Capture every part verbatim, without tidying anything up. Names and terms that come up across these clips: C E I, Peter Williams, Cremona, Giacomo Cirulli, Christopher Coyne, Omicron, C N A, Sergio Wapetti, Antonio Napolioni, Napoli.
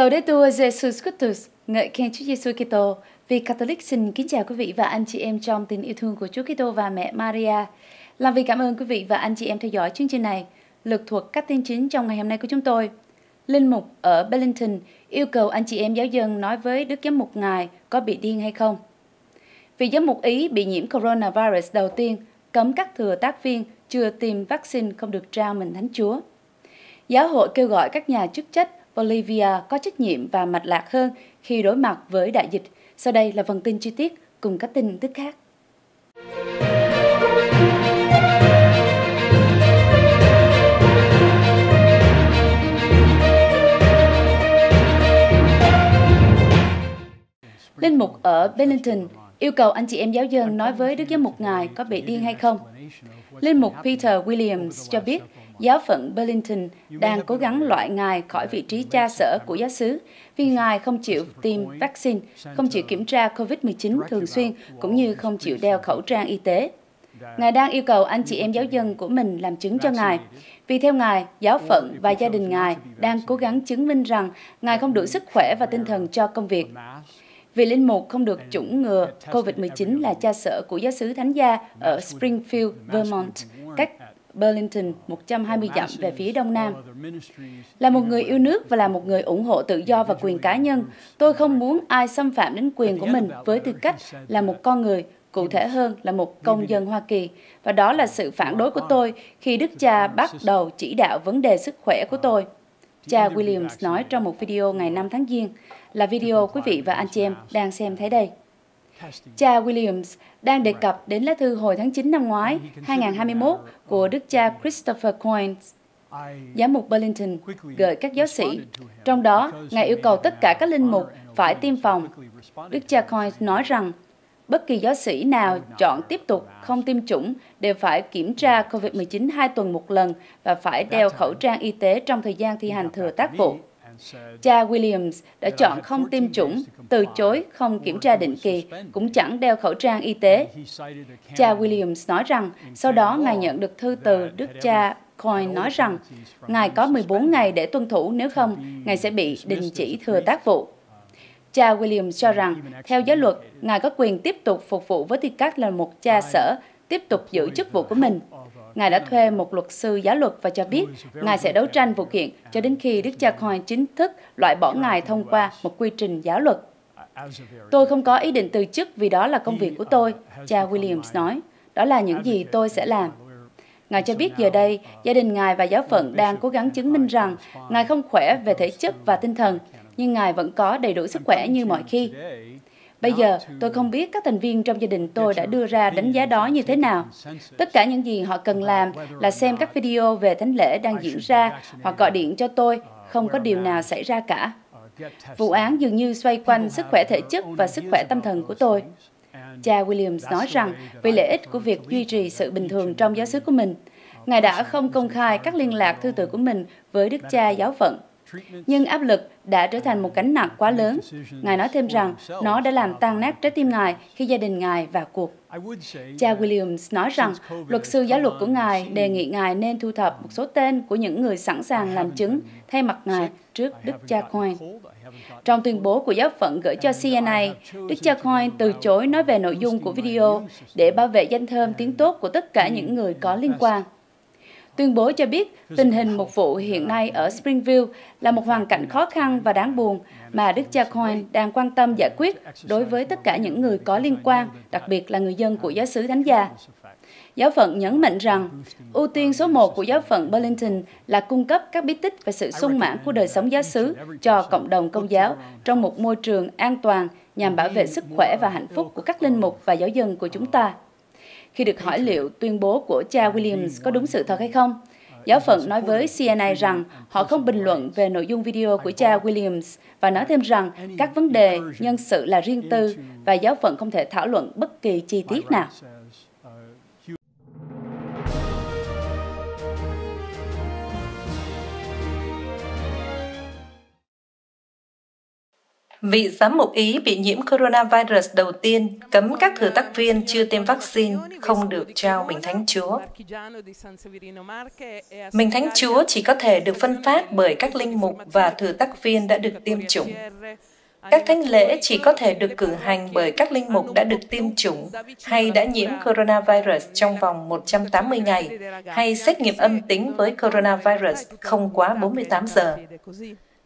Laudetur Jesus Christus, ngợi khen Chúa Giêsu Kitô. Vì Catholic xin kính chào quý vị và anh chị em trong tình yêu thương của Chúa Kitô và Mẹ Maria. Làm vì cảm ơn quý vị và anh chị em theo dõi chương trình này. Lược thuộc các tin chính trong ngày hôm nay của chúng tôi. Linh mục ở Burlington yêu cầu anh chị em giáo dân nói với Đức Giám mục Ngài có bị điên hay không. Vị giám mục Ý bị nhiễm coronavirus đầu tiên, cấm các thừa tác viên chưa tiêm vaccine không được trao mình Thánh Chúa. Giáo hội kêu gọi các nhà chức trách Bolivia có trách nhiệm và mạch lạc hơn khi đối mặt với đại dịch. Sau đây là phần tin chi tiết cùng các tin tức khác. Linh mục ở Burlington yêu cầu anh chị em giáo dân nói với Đức Giám mục Ngài có bị điên hay không. Linh mục Peter Williams cho biết giáo phận Burlington đang cố gắng loại Ngài khỏi vị trí cha sở của giáo xứ vì Ngài không chịu tiêm vaccine, không chịu kiểm tra Covid mười chín thường xuyên cũng như không chịu đeo khẩu trang y tế. Ngài đang yêu cầu anh chị em giáo dân của mình làm chứng cho Ngài. Vì theo Ngài, giáo phận và gia đình Ngài đang cố gắng chứng minh rằng Ngài không đủ sức khỏe và tinh thần cho công việc. Vì linh mục không được chủng ngừa Covid mười chín là cha sở của giáo xứ Thánh Gia ở Springfield, Vermont, cách Burlington một trăm hai mươi dặm về phía đông nam. Là một người yêu nước và là một người ủng hộ tự do và quyền cá nhân, tôi không muốn ai xâm phạm đến quyền của mình với tư cách là một con người, cụ thể hơn là một công dân Hoa Kỳ. Và đó là sự phản đối của tôi khi Đức Cha bắt đầu chỉ đạo vấn đề sức khỏe của tôi. Cha Williams nói trong một video ngày năm tháng Giêng, là video quý vị và anh chị em đang xem thấy đây. Cha Williams đang đề cập đến lá thư hồi tháng chín năm ngoái hai nghìn không trăm hai mươi mốt của Đức Cha Christopher Coyne, giám mục Burlington, gửi các giáo sĩ. Trong đó, Ngài yêu cầu tất cả các linh mục phải tiêm phòng. Đức Cha Coyne nói rằng, bất kỳ giáo sĩ nào chọn tiếp tục không tiêm chủng đều phải kiểm tra Covid mười chín hai tuần một lần và phải đeo khẩu trang y tế trong thời gian thi hành thừa tác vụ. Cha Williams đã chọn không tiêm chủng, từ chối không kiểm tra định kỳ, cũng chẳng đeo khẩu trang y tế. Cha Williams nói rằng, sau đó Ngài nhận được thư từ Đức Cha Coyne nói rằng, Ngài có mười bốn ngày để tuân thủ, nếu không, Ngài sẽ bị đình chỉ thừa tác vụ. Cha Williams cho rằng, theo giáo luật, Ngài có quyền tiếp tục phục vụ với tư cách là một cha sở, tiếp tục giữ chức vụ của mình. Ngài đã thuê một luật sư giáo luật và cho biết Ngài sẽ đấu tranh vụ kiện cho đến khi Đức Cha Coyne chính thức loại bỏ Ngài thông qua một quy trình giáo luật. Tôi không có ý định từ chức vì đó là công việc của tôi, cha Williams nói. Đó là những gì tôi sẽ làm. Ngài cho biết giờ đây, gia đình Ngài và giáo phận đang cố gắng chứng minh rằng Ngài không khỏe về thể chất và tinh thần, nhưng Ngài vẫn có đầy đủ sức khỏe như mọi khi. Bây giờ, tôi không biết các thành viên trong gia đình tôi đã đưa ra đánh giá đó như thế nào. Tất cả những gì họ cần làm là xem các video về thánh lễ đang diễn ra hoặc gọi điện cho tôi, không có điều nào xảy ra cả. Vụ án dường như xoay quanh sức khỏe thể chất và sức khỏe tâm thần của tôi. Cha Williams nói rằng vì lợi ích của việc duy trì sự bình thường trong giáo xứ của mình, Ngài đã không công khai các liên lạc thư từ của mình với Đức Cha giáo phận. Nhưng áp lực đã trở thành một gánh nặng quá lớn. Ngài nói thêm rằng nó đã làm tan nát trái tim Ngài khi gia đình Ngài vào cuộc. Cha Williams nói rằng luật sư giáo luật của Ngài đề nghị Ngài nên thu thập một số tên của những người sẵn sàng làm chứng thay mặt Ngài trước Đức Cha Coyne. Trong tuyên bố của giáo phận gửi cho C E I, Đức Cha Coyne từ chối nói về nội dung của video để bảo vệ danh thơm tiếng tốt của tất cả những người có liên quan. Tuyên bố cho biết tình hình một vụ hiện nay ở Springfield là một hoàn cảnh khó khăn và đáng buồn mà Đức Cha Coyne đang quan tâm giải quyết đối với tất cả những người có liên quan, đặc biệt là người dân của giáo xứ Thánh Gia. Giáo phận nhấn mạnh rằng, ưu tiên số một của giáo phận Burlington là cung cấp các bí tích về sự sung mãn của đời sống giáo xứ cho cộng đồng công giáo trong một môi trường an toàn nhằm bảo vệ sức khỏe và hạnh phúc của các linh mục và giáo dân của chúng ta. Khi được hỏi liệu tuyên bố của cha Williams có đúng sự thật hay không, giáo phận nói với C N A rằng họ không bình luận về nội dung video của cha Williams và nói thêm rằng các vấn đề nhân sự là riêng tư và giáo phận không thể thảo luận bất kỳ chi tiết nào. Vị giám mục Ý bị nhiễm coronavirus đầu tiên cấm các thừa tác viên chưa tiêm vaccine không được trao Mình Thánh Chúa. Mình Thánh Chúa chỉ có thể được phân phát bởi các linh mục và thừa tác viên đã được tiêm chủng. Các thánh lễ chỉ có thể được cử hành bởi các linh mục đã được tiêm chủng hay đã nhiễm coronavirus trong vòng một trăm tám mươi ngày hay xét nghiệm âm tính với coronavirus không quá bốn mươi tám giờ.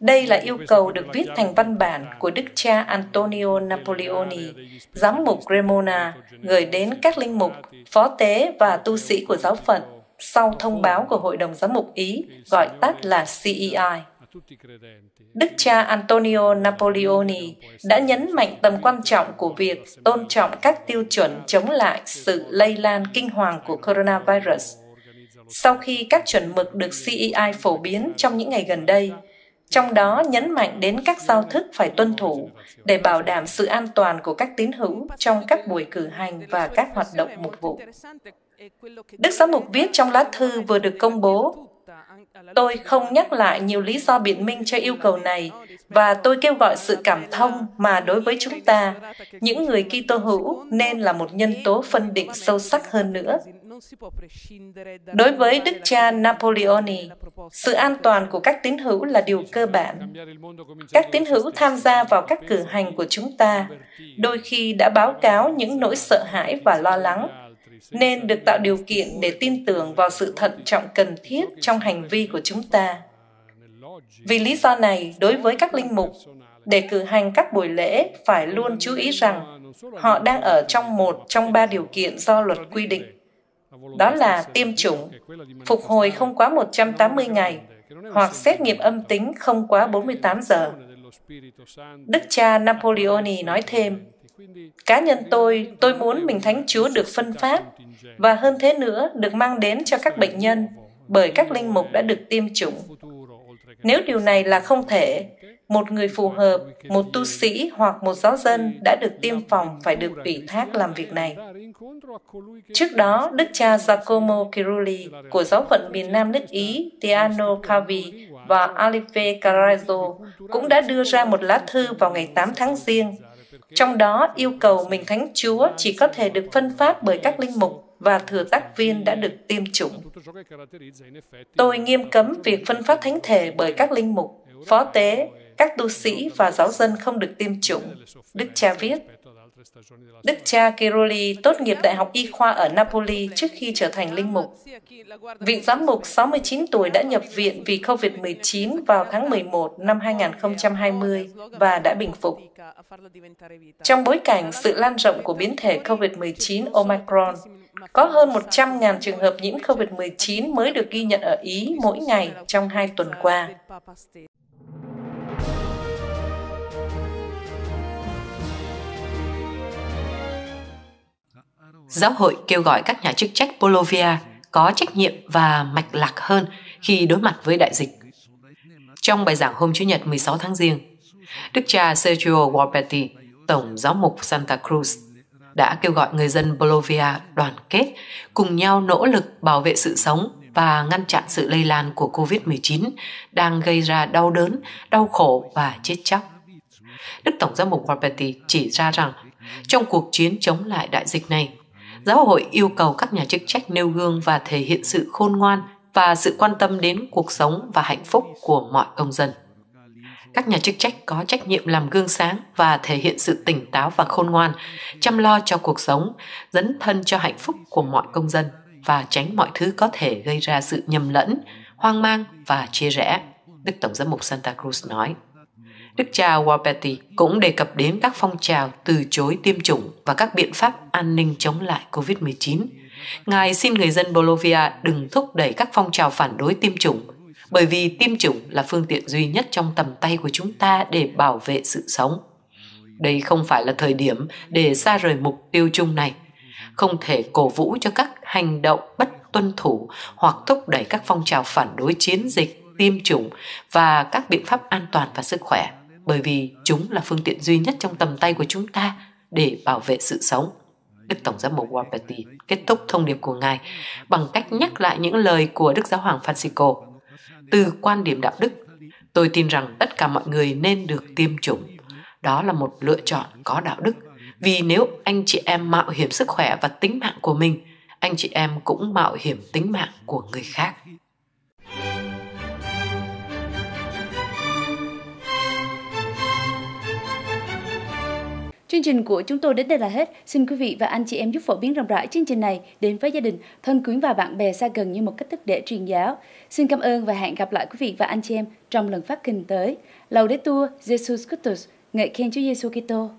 Đây là yêu cầu được viết thành văn bản của Đức cha Antonio Napolioni, giám mục Cremona, gửi đến các linh mục, phó tế và tu sĩ của giáo phận sau thông báo của Hội đồng Giám mục Ý, gọi tắt là C E I. Đức cha Antonio Napolioni đã nhấn mạnh tầm quan trọng của việc tôn trọng các tiêu chuẩn chống lại sự lây lan kinh hoàng của coronavirus. Sau khi các chuẩn mực được C E I phổ biến trong những ngày gần đây, trong đó nhấn mạnh đến các giao thức phải tuân thủ để bảo đảm sự an toàn của các tín hữu trong các buổi cử hành và các hoạt động mục vụ. Đức giám mục viết trong lá thư vừa được công bố, "Tôi không nhắc lại nhiều lý do biện minh cho yêu cầu này, và tôi kêu gọi sự cảm thông mà đối với chúng ta, những người Kitô hữu nên là một nhân tố phân định sâu sắc hơn nữa." Đối với Đức cha Napolioni, sự an toàn của các tín hữu là điều cơ bản. Các tín hữu tham gia vào các cử hành của chúng ta, đôi khi đã báo cáo những nỗi sợ hãi và lo lắng, nên được tạo điều kiện để tin tưởng vào sự thận trọng cần thiết trong hành vi của chúng ta. Vì lý do này, đối với các linh mục, để cử hành các buổi lễ phải luôn chú ý rằng họ đang ở trong một trong ba điều kiện do luật quy định. Đó là tiêm chủng, phục hồi không quá một trăm tám mươi ngày, hoặc xét nghiệm âm tính không quá bốn mươi tám giờ. Đức cha Napolioni nói thêm, "Cá nhân tôi, tôi muốn Mình Thánh Chúa được phân phát, và hơn thế nữa được mang đến cho các bệnh nhân bởi các linh mục đã được tiêm chủng. Nếu điều này là không thể, một người phù hợp, một tu sĩ hoặc một giáo dân đã được tiêm phòng phải được ủy thác làm việc này." Trước đó, Đức cha Giacomo Cirulli của giáo phận miền Nam nước Ý, Tiano Cavi và Alife Carrazzo cũng đã đưa ra một lá thư vào ngày tám tháng Giêng, trong đó yêu cầu Mình Thánh Chúa chỉ có thể được phân phát bởi các linh mục và thừa tác viên đã được tiêm chủng. "Tôi nghiêm cấm việc phân phát thánh thể bởi các linh mục, phó tế, các tu sĩ và giáo dân không được tiêm chủng", Đức cha viết. Đức cha Cirulli tốt nghiệp Đại học Y khoa ở Napoli trước khi trở thành linh mục. Vị giám mục sáu mươi chín tuổi đã nhập viện vì Covid mười chín vào tháng mười một năm hai nghìn không trăm hai mươi và đã bình phục. Trong bối cảnh sự lan rộng của biến thể Covid mười chín Omicron, có hơn một trăm nghìn trường hợp nhiễm Covid mười chín mới được ghi nhận ở Ý mỗi ngày trong hai tuần qua. Giáo hội kêu gọi các nhà chức trách Bolivia có trách nhiệm và mạch lạc hơn khi đối mặt với đại dịch. Trong bài giảng hôm Chủ nhật mười sáu tháng Giêng, Đức cha Sergio Wapetti, Tổng giáo mục Santa Cruz, đã kêu gọi người dân Bolivia đoàn kết, cùng nhau nỗ lực bảo vệ sự sống và ngăn chặn sự lây lan của Covid mười chín đang gây ra đau đớn, đau khổ và chết chóc. Đức Tổng giám mục Wapetti chỉ ra rằng, trong cuộc chiến chống lại đại dịch này, Giáo hội yêu cầu các nhà chức trách nêu gương và thể hiện sự khôn ngoan và sự quan tâm đến cuộc sống và hạnh phúc của mọi công dân. Các nhà chức trách có trách nhiệm làm gương sáng và thể hiện sự tỉnh táo và khôn ngoan, chăm lo cho cuộc sống, dấn thân cho hạnh phúc của mọi công dân và tránh mọi thứ có thể gây ra sự nhầm lẫn, hoang mang và chia rẽ, Đức Tổng giám mục Santa Cruz nói. Đức cha Wapetti cũng đề cập đến các phong trào từ chối tiêm chủng và các biện pháp an ninh chống lại Covid mười chín. Ngài xin người dân Bolivia đừng thúc đẩy các phong trào phản đối tiêm chủng, bởi vì tiêm chủng là phương tiện duy nhất trong tầm tay của chúng ta để bảo vệ sự sống. Đây không phải là thời điểm để xa rời mục tiêu chung này. Không thể cổ vũ cho các hành động bất tuân thủ hoặc thúc đẩy các phong trào phản đối chiến dịch, tiêm chủng và các biện pháp an toàn và sức khỏe, bởi vì chúng là phương tiện duy nhất trong tầm tay của chúng ta để bảo vệ sự sống. Đức Tổng giám mục Wapetti kết thúc thông điệp của Ngài bằng cách nhắc lại những lời của Đức Giáo hoàng Francisco. Từ quan điểm đạo đức, tôi tin rằng tất cả mọi người nên được tiêm chủng. Đó là một lựa chọn có đạo đức. Vì nếu anh chị em mạo hiểm sức khỏe và tính mạng của mình, anh chị em cũng mạo hiểm tính mạng của người khác. Chương trình của chúng tôi đến đây là hết. Xin quý vị và anh chị em giúp phổ biến rộng rãi chương trình này đến với gia đình, thân quyến và bạn bè xa gần như một cách thức để truyền giáo. Xin cảm ơn và hẹn gặp lại quý vị và anh chị em trong lần phát kinh tới. Laudetur Jesus Christus, ngợi khen Chúa Giêsu Kitô.